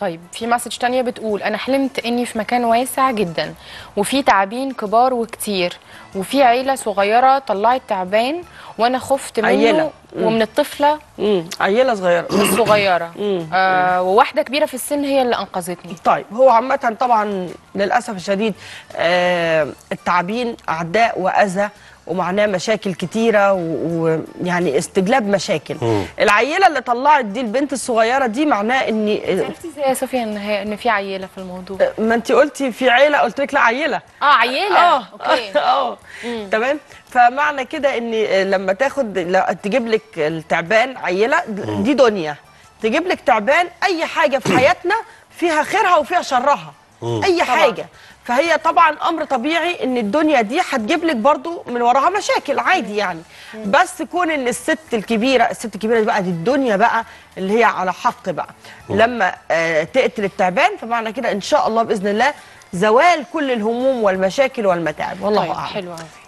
طيب في مسج تانية بتقول انا حلمت اني في مكان واسع جدا وفي تعابين كبار وكتير وفي عيله صغيره طلعت تعبان وانا خفت منه عيلة. ومن الطفله عيله صغيره الصغيره وواحده كبيره في السن هي اللي انقذتني. طيب هو عامه طبعا للاسف الشديد التعابين اعداء واذى ومعناه مشاكل كتيرة ويعني استجلاب مشاكل. العيلة اللي طلعت دي البنت الصغيرة دي معناه ان عرفتي ازاي يا صوفيا ان في عيلة في الموضوع؟ ما انت قلتي في عيلة قلت لك لا عيلة عيلة اوكي تمام. فمعنى كده ان لما تجيب لك التعبان عيلة دي دنيا تجيب لك تعبان اي حاجة في حياتنا فيها خيرها وفيها شرها اي حاجة. فهي طبعا امر طبيعي ان الدنيا دي هتجيب لك برضو من وراها مشاكل عادي يعني. بس كون ان الست الكبيره بقى دي الدنيا بقى اللي هي على حق بقى لما تقتل التعبان فمعنى كده ان شاء الله باذن الله زوال كل الهموم والمشاكل والمتاعب. والله اعلم. حلوه.